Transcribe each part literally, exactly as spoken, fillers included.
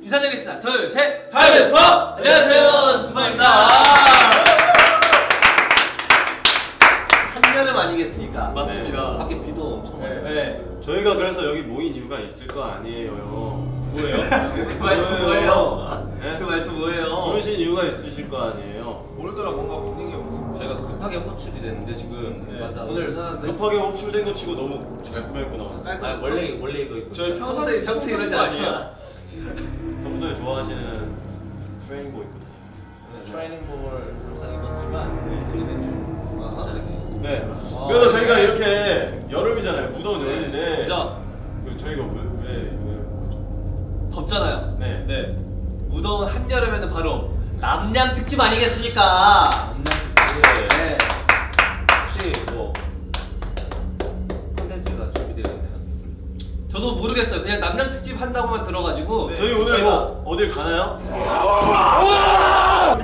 인사드리겠습니다. 둘, 셋! 하이브 수파! 안녕하세요, 수파입니다. 한여름 아니겠습니까? 맞습니다. 네. 밖에 비도 엄청 많이 왔어요. 네. 네. 저희가 그래서 여기 모인 이유가 있을 거 아니에요. 뭐예요? 그 말투 뭐예요? 네? 그 말투 뭐예요? 부르신 이유가 있으실 거 아니에요. 모르더라, 뭔가 분위기가 무슨... 제가 급하게 호출이 됐는데 지금 네. 맞아. 오늘 사는데 급하게 호출된 거 치고 너무 잘 꾸몄구나. 아, 원래, 원래 이거 입고 저희 평소에 평소에 이러지 않아요. 평소에 좋아하시는 트레이닝복 있거든요. 네, 트레이닝복을 항상 입었지만 네, 저희는 좀 뭔가 다르게 네. 아, 그래서 네. 저희가 이렇게 여름이잖아요. 무더운 네. 여름인데 그죠? 저희가 왜, 왜, 왜 덥잖아요. 네. 네. 무더운 한여름에는 바로 남량 특집 아니겠습니까? 남량 특집 네. 혹시 뭐 콘텐츠가 준비되어 있나요? 저도 모르겠어요. 그냥 남량 특집 한다고만 들어가지고 네. 저희 오늘 저희가... 뭐 어딜 가나요?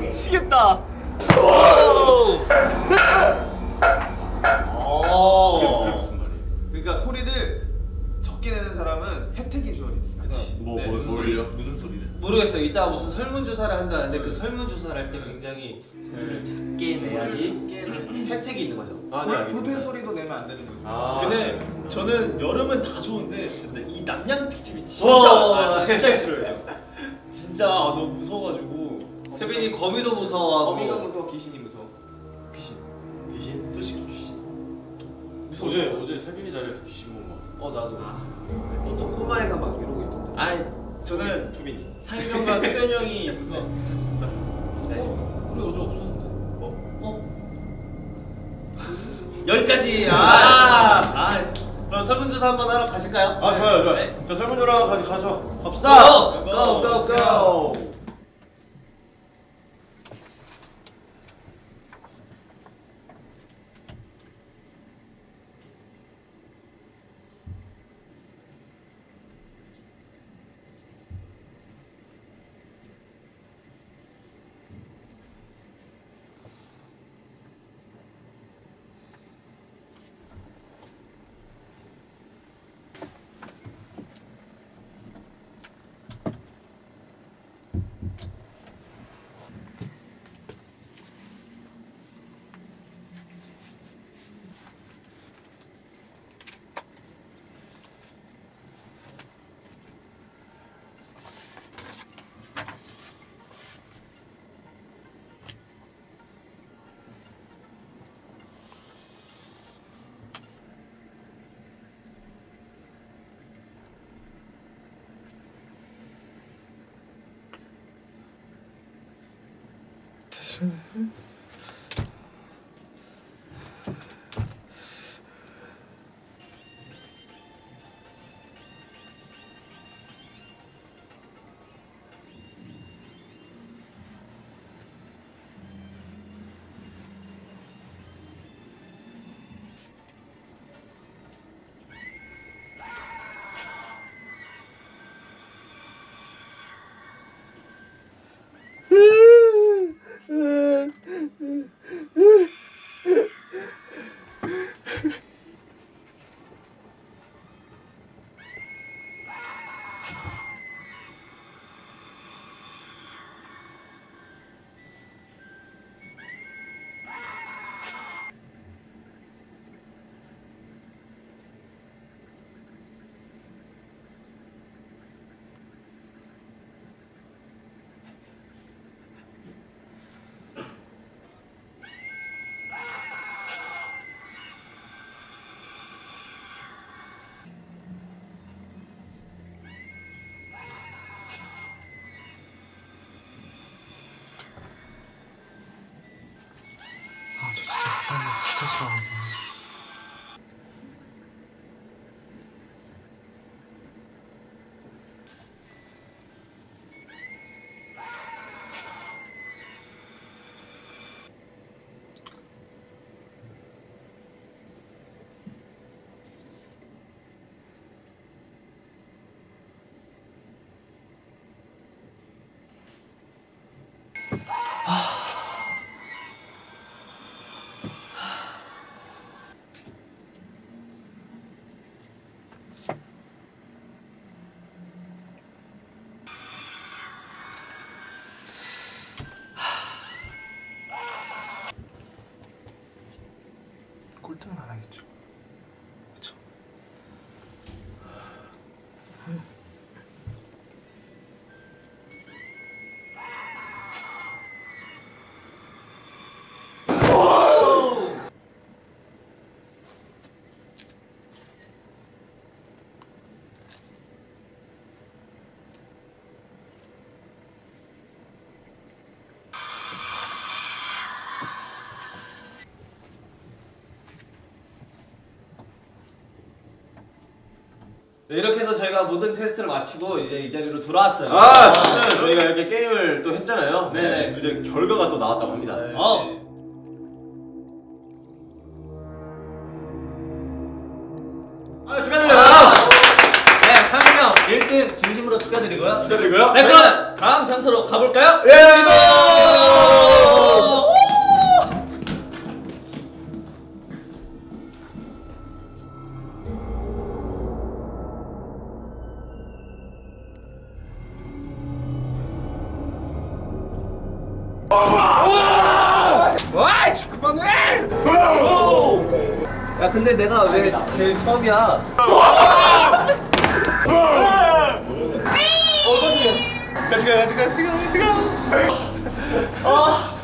미치겠다. 그게 무슨 말이에요? 그러니까 소리를 적게 내는 사람은 혜택이 주어집니다. 뭐, 네. 뭐, 무슨 뭘요? 무슨 소리를? 모르겠어요. 이따 무슨 설문조사를 한다는데 그 설문조사를 할 때 굉장히 소리를 작게 내야지 혜택이 있는 거죠. 아, 네, 볼펜 소리도 내면 안 되는 거죠. 아, 근데 그렇구나. 저는 여름은 다 좋은데 근데 이 남양 특집이 진짜 아, 진짜 싫어요. 진짜 아, 너무 무서워가지고 세빈이 거미도 무서워. 거미가 무서워. 귀신이 무서워. 귀신. 귀신? 솔직히 귀신. 무서워. 어제 어제 세빈이 자리에서 귀신 본 거. 어 나도. 어떤 꼬마애가 막 이러고 있던데. 아, 저는 조빈이. 상현과 수현 형이 있어서 괜찮습니다. 네. 어? 우리 어제 없었는데. 어? 어? 여기까지! 아, 아 그럼 설문조사 한번 하러 가실까요? 아 좋아요 좋아요. 네. 저 설문조사 같이 가죠. 갑시다! 고! 고! 고! 고! 고! 꼴등은 안 하겠죠. 그쵸? 이렇게 해서 저희가 모든 테스트를 마치고 이제 이 자리로 돌아왔어요. 아, 아 맞아요. 저희가 이렇게 게임을 또 했잖아요. 네. 이제 결과가 또 나왔다고 합니다. 네. 어. 네. 아 축하드려요. 아, 네, 상민 형 일 등 진심으로 축하드리고요. 축하드리고요. 네, 그럼 다음 장소로 가볼까요? 예. 이동! 야 근데 내가 왜 제일 처음이야? 어떡해? 렛츠고 렛츠고 렛츠고 렛츠고.